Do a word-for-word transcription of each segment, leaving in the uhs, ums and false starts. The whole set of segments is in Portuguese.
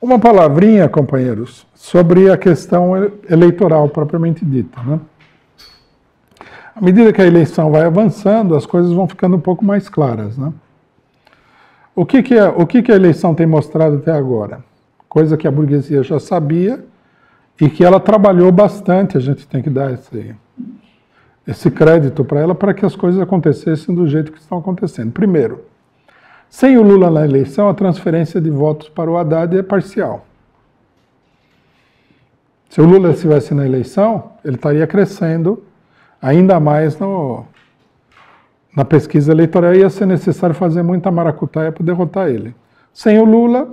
Uma palavrinha, companheiros, sobre a questão eleitoral propriamente dita, né? À medida que a eleição vai avançando, as coisas vão ficando um pouco mais claras, né? O que que é, o que que a eleição tem mostrado até agora? Coisa que a burguesia já sabia e que ela trabalhou bastante, a gente tem que dar esse, esse crédito para ela, para que as coisas acontecessem do jeito que estão acontecendo. Primeiro, sem o Lula na eleição, a transferência de votos para o Haddad é parcial. Se o Lula estivesse na eleição, ele estaria crescendo ainda mais no, na pesquisa eleitoral, ia ser necessário fazer muita maracutaia para derrotar ele. Sem o Lula,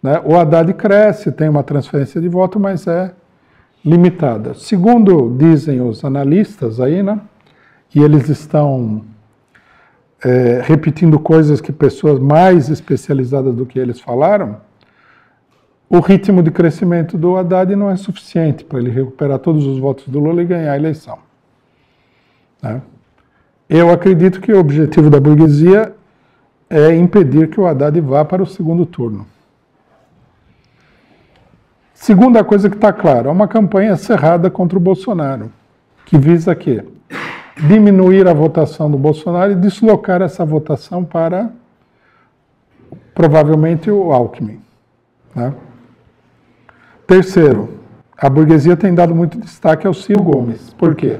né, o Haddad cresce, tem uma transferência de voto, mas é limitada. Segundo dizem os analistas aí, né, e eles estão é, repetindo coisas que pessoas mais especializadas do que eles falaram, o ritmo de crescimento do Haddad não é suficiente para ele recuperar todos os votos do Lula e ganhar a eleição, né? Eu acredito que o objetivo da burguesia é impedir que o Haddad vá para o segundo turno. Segunda coisa que está clara, é uma campanha cerrada contra o Bolsonaro, que visa quê? Diminuir a votação do Bolsonaro e deslocar essa votação para, provavelmente, o Alckmin, né? Terceiro, a burguesia tem dado muito destaque ao Ciro Gomes. Por quê?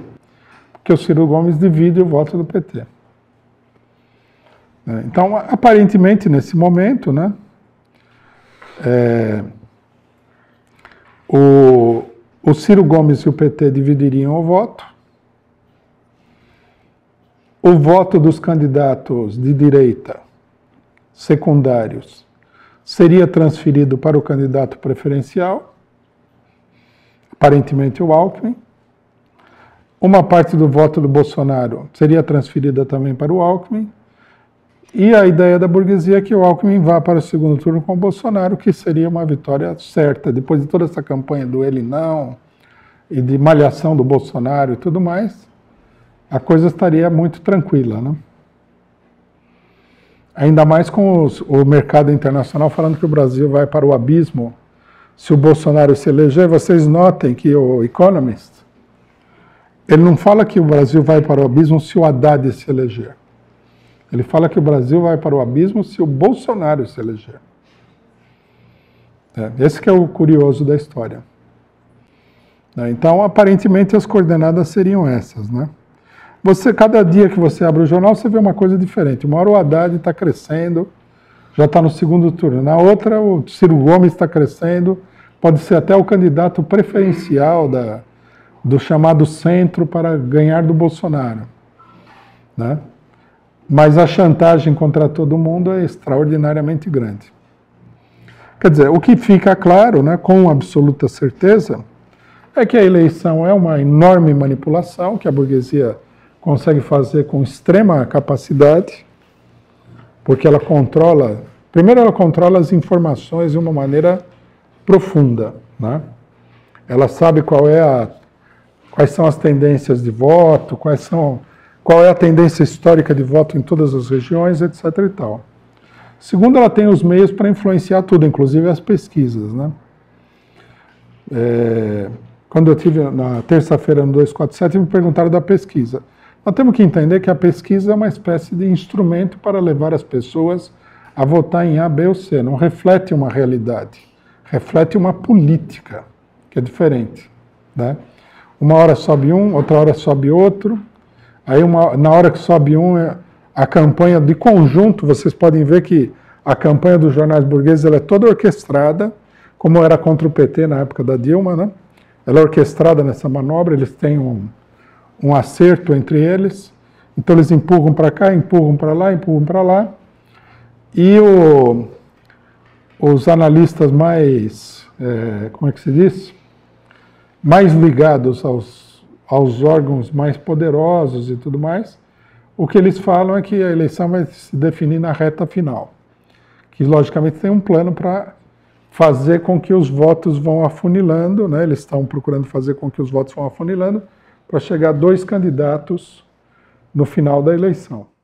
Que o Ciro Gomes divide o voto do P T. Então, aparentemente, nesse momento, né, é, o, o Ciro Gomes e o P T dividiriam o voto, o voto dos candidatos de direita secundários seria transferido para o candidato preferencial, aparentemente o Alckmin. Uma parte do voto do Bolsonaro seria transferida também para o Alckmin. E a ideia da burguesia é que o Alckmin vá para o segundo turno com o Bolsonaro, que seria uma vitória certa. Depois de toda essa campanha do ele não, e de malhação do Bolsonaro e tudo mais, a coisa estaria muito tranquila, né? Ainda mais com os, o mercado internacional falando que o Brasil vai para o abismo se o Bolsonaro se eleger. Vocês notem que o Economist, ele não fala que o Brasil vai para o abismo se o Haddad se eleger. Ele fala que o Brasil vai para o abismo se o Bolsonaro se eleger. É, esse que é o curioso da história. É, então, aparentemente, as coordenadas seriam essas, né? Você, cada dia que você abre o jornal, você vê uma coisa diferente. Uma hora o Haddad está crescendo, já está no segundo turno. Na outra, o Ciro Gomes está crescendo, pode ser até o candidato preferencial da... do chamado centro para ganhar do Bolsonaro, né? Mas a chantagem contra todo mundo é extraordinariamente grande. Quer dizer, o que fica claro, né, com absoluta certeza, é que a eleição é uma enorme manipulação que a burguesia consegue fazer com extrema capacidade, porque ela controla, primeiro ela controla as informações de uma maneira profunda, né? Ela sabe qual é a Quais são as tendências de voto, quais são, qual é a tendência histórica de voto em todas as regiões, etcétera e tal. Segundo, ela tem os meios para influenciar tudo, inclusive as pesquisas, né? É, quando eu tive na terça-feira no dois quatro sete, me perguntaram da pesquisa. Nós temos que entender que a pesquisa é uma espécie de instrumento para levar as pessoas a votar em A, B ou C. Não reflete uma realidade, reflete uma política, que é diferente, né? Uma hora sobe um, outra hora sobe outro. Aí uma, na hora que sobe um, a campanha de conjunto, vocês podem ver que a campanha dos jornais burgueses ela é toda orquestrada, como era contra o P T na época da Dilma, né? Ela é orquestrada nessa manobra, eles têm um, um acerto entre eles. Então eles empurram para cá, empurram para lá, empurram para lá. E o, os analistas mais, é, como é que se diz? mais ligados aos, aos órgãos mais poderosos e tudo mais, o que eles falam é que a eleição vai se definir na reta final, que logicamente tem um plano para fazer com que os votos vão afunilando, né? Eles estão procurando fazer com que os votos vão afunilando para chegar a dois candidatos no final da eleição.